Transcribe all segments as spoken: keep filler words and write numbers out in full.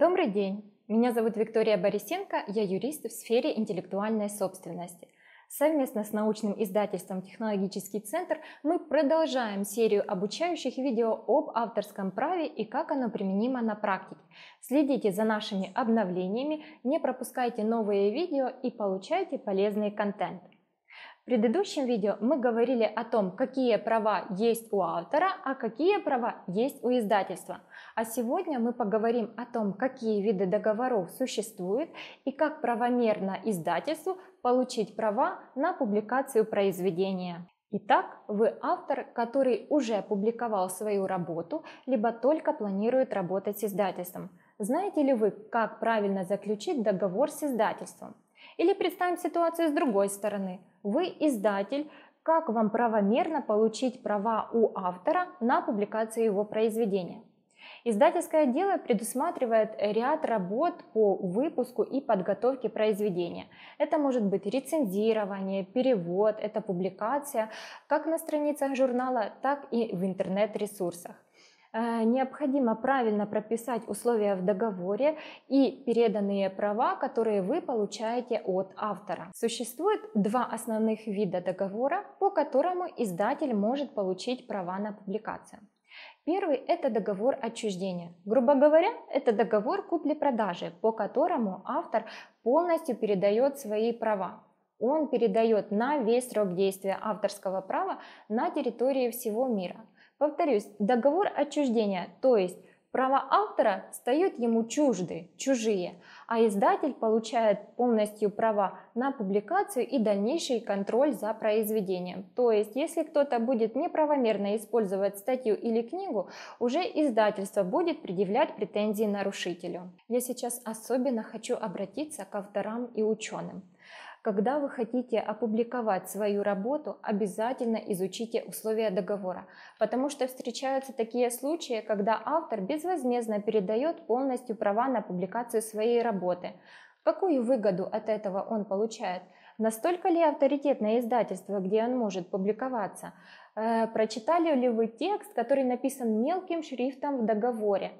Добрый день! Меня зовут Виктория Борисенко, я юрист в сфере интеллектуальной собственности. Совместно с научным издательством «Технологический центр» мы продолжаем серию обучающих видео об авторском праве и как оно применимо на практике. Следите за нашими обновлениями, не пропускайте новые видео и получайте полезный контент. В предыдущем видео мы говорили о том, какие права есть у автора, а какие права есть у издательства. А сегодня мы поговорим о том, какие виды договоров существуют и как правомерно издательству получить права на публикацию произведения. Итак, вы автор, который уже публиковал свою работу, либо только планирует работать с издательством. Знаете ли вы, как правильно заключить договор с издательством? Или представим ситуацию с другой стороны. Вы издатель, как вам правомерно получить права у автора на публикацию его произведения? Издательское дело предусматривает ряд работ по выпуску и подготовке произведения. Это может быть рецензирование, перевод, это публикация, как на страницах журнала, так и в интернет-ресурсах. Необходимо правильно прописать условия в договоре и переданные права, которые вы получаете от автора. Существует два основных вида договора, по которому издатель может получить права на публикацию. Первый – это договор отчуждения. Грубо говоря, это договор купли-продажи, по которому автор полностью передает свои права. Он передает на весь срок действия авторского права на территории всего мира. Повторюсь, договор отчуждения, то есть права автора стают ему чужды, чужие, а издатель получает полностью права на публикацию и дальнейший контроль за произведением. То есть, если кто-то будет неправомерно использовать статью или книгу, уже издательство будет предъявлять претензии нарушителю. Я сейчас особенно хочу обратиться к авторам и ученым. Когда вы хотите опубликовать свою работу, обязательно изучите условия договора, потому что встречаются такие случаи, когда автор безвозмездно передает полностью права на публикацию своей работы. Какую выгоду от этого он получает? Настолько ли авторитетное издательство, где он может публиковаться? Э, прочитали ли вы текст, который написан мелким шрифтом в договоре?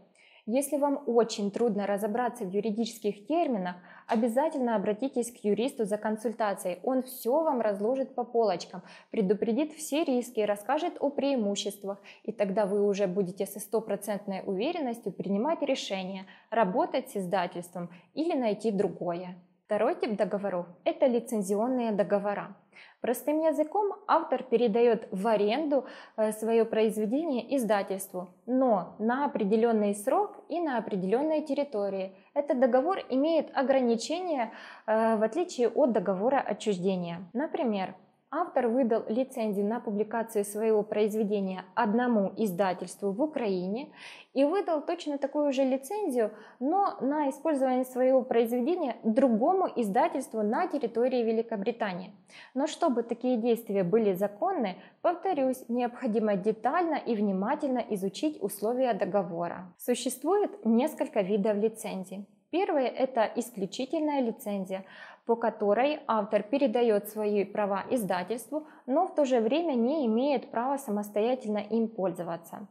Если вам очень трудно разобраться в юридических терминах, обязательно обратитесь к юристу за консультацией. Он все вам разложит по полочкам, предупредит все риски, расскажет о преимуществах. И тогда вы уже будете со стопроцентной уверенностью принимать решение, работать с издательством или найти другое. Второй тип договоров – это лицензионные договора. Простым языком автор передает в аренду свое произведение издательству, но на определенный срок и на определенной территории. Этот договор имеет ограничения в отличие от договора отчуждения. Например, автор выдал лицензию на публикацию своего произведения одному издательству в Украине и выдал точно такую же лицензию, но на использование своего произведения другому издательству на территории Великобритании. Но чтобы такие действия были законны, повторюсь, необходимо детально и внимательно изучить условия договора. Существует несколько видов лицензий. Первое – это исключительная лицензия, по которой автор передает свои права издательству, но в то же время не имеет права самостоятельно им пользоваться.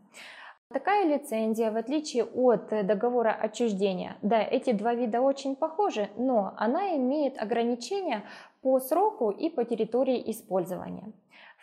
Такая лицензия, в отличие от договора отчуждения, да, эти два вида очень похожи, но она имеет ограничения по сроку и по территории использования.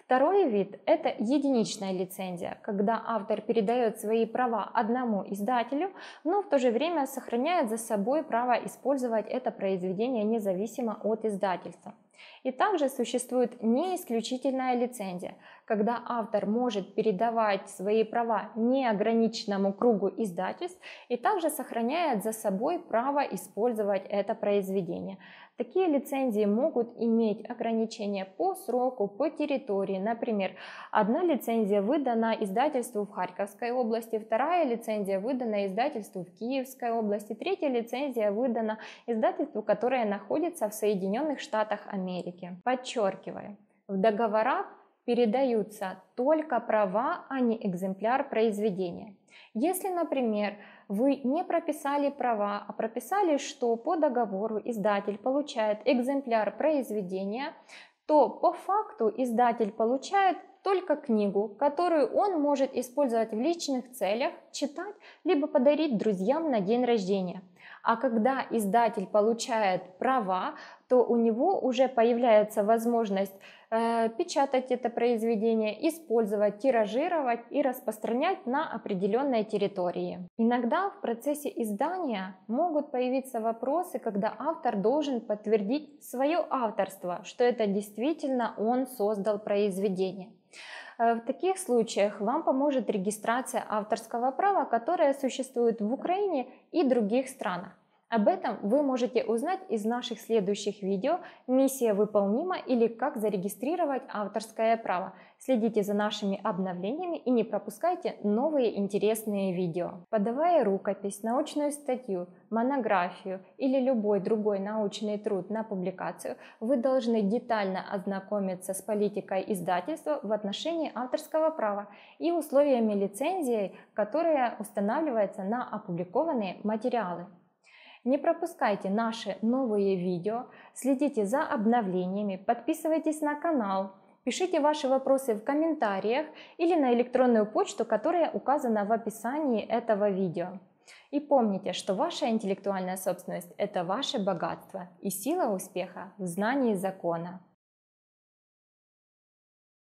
Второй вид – это единичная лицензия, когда автор передает свои права одному издателю, но в то же время сохраняет за собой право использовать это произведение независимо от издательства. И также существует неисключительная лицензия, когда автор может передавать свои права неограниченному кругу издательств и также сохраняет за собой право использовать это произведение. Такие лицензии могут иметь ограничения по сроку, по территории. Например, одна лицензия выдана издательству в Харьковской области, вторая лицензия выдана издательству в Киевской области, третья лицензия выдана издательству, которое находится в Соединенных Штатах Америки. Подчеркиваю, в договорах передаются только права, а не экземпляр произведения. Если, например, вы не прописали права, а прописали, что по договору издатель получает экземпляр произведения, то по факту издатель получает только книгу, которую он может использовать в личных целях, читать, либо подарить друзьям на день рождения. А когда издатель получает права, то у него уже появляется возможность э, печатать это произведение, использовать, тиражировать и распространять на определенной территории. Иногда в процессе издания могут появиться вопросы, когда автор должен подтвердить свое авторство, что это действительно он создал произведение. В таких случаях вам поможет регистрация авторского права, которая существует в Украине и других странах. Об этом вы можете узнать из наших следующих видео «Миссия выполнима» или «Как зарегистрировать авторское право». Следите за нашими обновлениями и не пропускайте новые интересные видео. Подавая рукопись, научную статью, монографию или любой другой научный труд на публикацию, вы должны детально ознакомиться с политикой издательства в отношении авторского права и условиями лицензии, которая устанавливается на опубликованные материалы. Не пропускайте наши новые видео, следите за обновлениями, подписывайтесь на канал, пишите ваши вопросы в комментариях или на электронную почту, которая указана в описании этого видео. И помните, что ваша интеллектуальная собственность – это ваше богатство и сила успеха в знании закона.